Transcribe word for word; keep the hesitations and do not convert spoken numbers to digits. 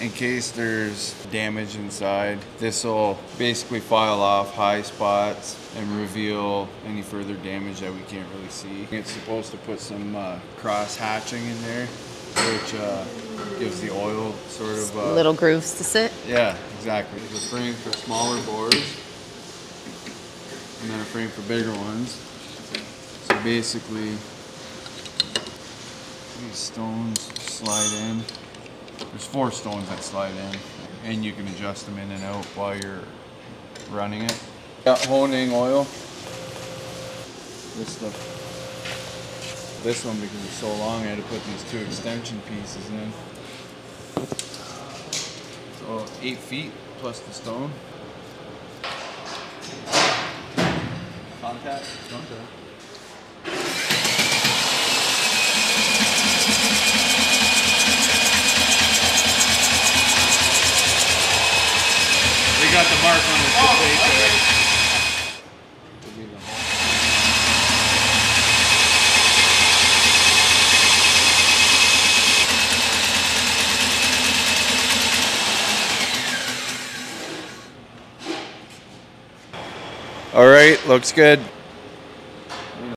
in case there's damage inside. This will basically file off high spots and reveal any further damage that we can't really see. It's supposed to put some uh, cross hatching in there, which uh, gives the oil sort of uh, little grooves to sit. Yeah, exactly. There's a frame for smaller bores and then a frame for bigger ones. So basically, these stones slide in. There's four stones that slide in, and you can adjust them in and out while you're running it. Got honing oil. This stuff. This one, because it's so long, I had to put these two extension pieces in. So eight feet plus the stone. Contact. Contact. We got the mark on the oh, plate there. Okay. All right, looks good.